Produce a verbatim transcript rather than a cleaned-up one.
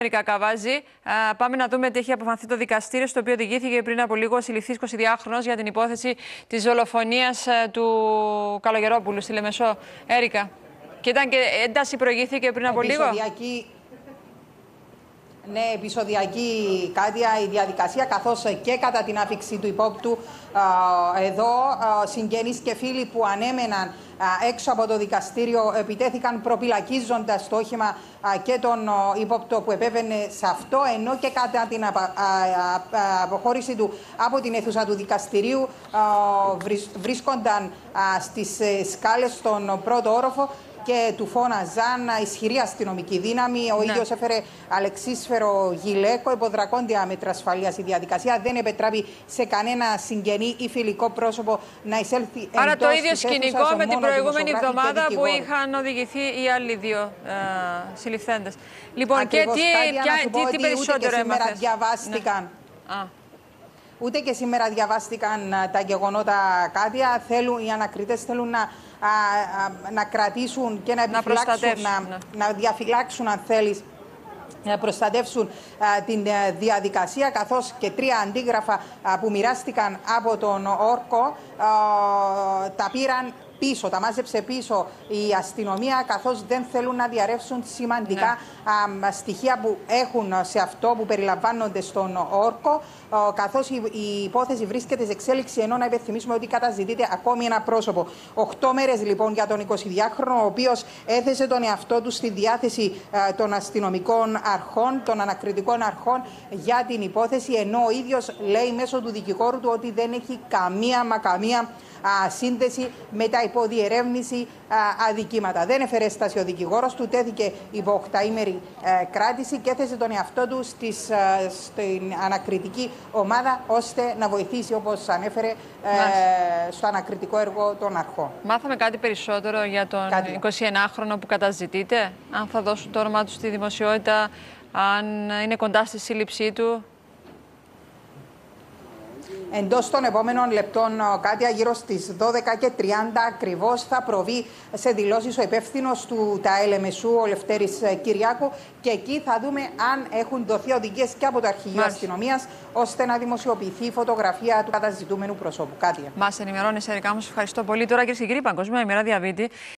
Έρικα Καβάζη, πάμε να δούμε τι έχει αποφανθεί το δικαστήριο, στο οποίο οδηγήθηκε πριν από λίγο ο συλληφθής εικοσιδυάχρονος για την υπόθεση της δολοφονίας του Καλογερόπουλου στη Λεμεσό. Έρικα, και ήταν και ένταση προηγήθηκε πριν από λίγο. Ναι, επεισοδιακή κάτια η διαδικασία, καθώς και κατά την άφηξη του υπόπτου εδώ συγγενείς και φίλοι που ανέμεναν έξω από το δικαστήριο επιτέθηκαν προπυλακίζοντας το όχημα και τον υπόπτο που επέβαινε σε αυτό, ενώ και κατά την αποχώρηση του από την αίθουσα του δικαστηρίου βρίσκονταν στις σκάλες στον πρώτο όροφο και του Φώνα Ζάνα, ισχυρή αστυνομική δύναμη. Ο ναι. ίδιος έφερε αλεξίσφαιρο γυλαίκο, υποδρακόντια μέτρα ασφαλείας. Η διαδικασία δεν επιτρέπει σε κανένα συγγενή ή φιλικό πρόσωπο να εισέλθει. Άρα το ίδιο σκηνικό με την προηγούμενη εβδομάδα που είχαν οδηγηθεί οι άλλοι δύο ε, συλληφθέντες. Λοιπόν, ακριβώς, και τι, τι, τι περισσότερο έμαθες. Διαβάστηκαν. Ναι. Α. Ούτε και σήμερα διαβάστηκαν τα γεγονότα κάτια. Θέλουν, οι ανακριτές θέλουν να, α, α, να κρατήσουν και να επιφυλάξουν, να, να, να διαφυλάξουν, αν θέλεις, να προστατεύσουν α, την α, διαδικασία, καθώς και τρία αντίγραφα α, που μοιράστηκαν από τον όρκο α, τα πήραν πίσω, τα μάζεψε πίσω η αστυνομία, καθώς δεν θέλουν να διαρρεύσουν σημαντικά ναι. α, στοιχεία που έχουν σε αυτό, που περιλαμβάνονται στον όρκο, α, καθώς η, η υπόθεση βρίσκεται σε εξέλιξη, ενώ να υπενθυμίσουμε ότι καταζητείται ακόμη ένα πρόσωπο. Οχτώ μέρες λοιπόν για τον εικοσιδυάχρονο, ο οποίος έθεσε τον εαυτό του στη διάθεση α, των αστυνομικών αρχών, των ανακριτικών αρχών για την υπόθεση, ενώ ο ίδιος λέει μέσω του δικηγόρου του ότι δεν έχει καμία μα καμία α, σύνδεση με τα υποδιερεύνηση α, αδικήματα. Δεν έφερε στάση ο δικηγόρος του, τέθηκε υπό οκταήμερη ε, κράτηση και έθεσε τον εαυτό του στις, ε, στην ανακριτική ομάδα, ώστε να βοηθήσει, όπως ανέφερε, ε, στο ανακριτικό έργο των αρχών. Μάθαμε κάτι περισσότερο για τον κάτι. εικοσιενάχρονο που καταζητείται, αν θα δώσουν το όρμά του στη δημοσιότητα, αν είναι κοντά στη σύλληψή του. Εντός των επόμενων λεπτών, Κάτια, γύρω στις δώδεκα και τριάντα ακριβώς, θα προβεί σε δηλώσεις ο υπεύθυνος του ΤΑΕΛΕΜΕΣΟΥ, ο Λευτέρης Κυριάκου, και εκεί θα δούμε αν έχουν δοθεί οδηγίες και από το Αρχηγείο Αστυνομίας, ώστε να δημοσιοποιηθεί η φωτογραφία του καταζητούμενου προσώπου. Κάτια. Μας ενημερώνεις, Έρικα, μου. Ευχαριστώ πολύ. Τώρα, κυρίες και κύριοι, Παγκόσμια ημέρα διαβήτη.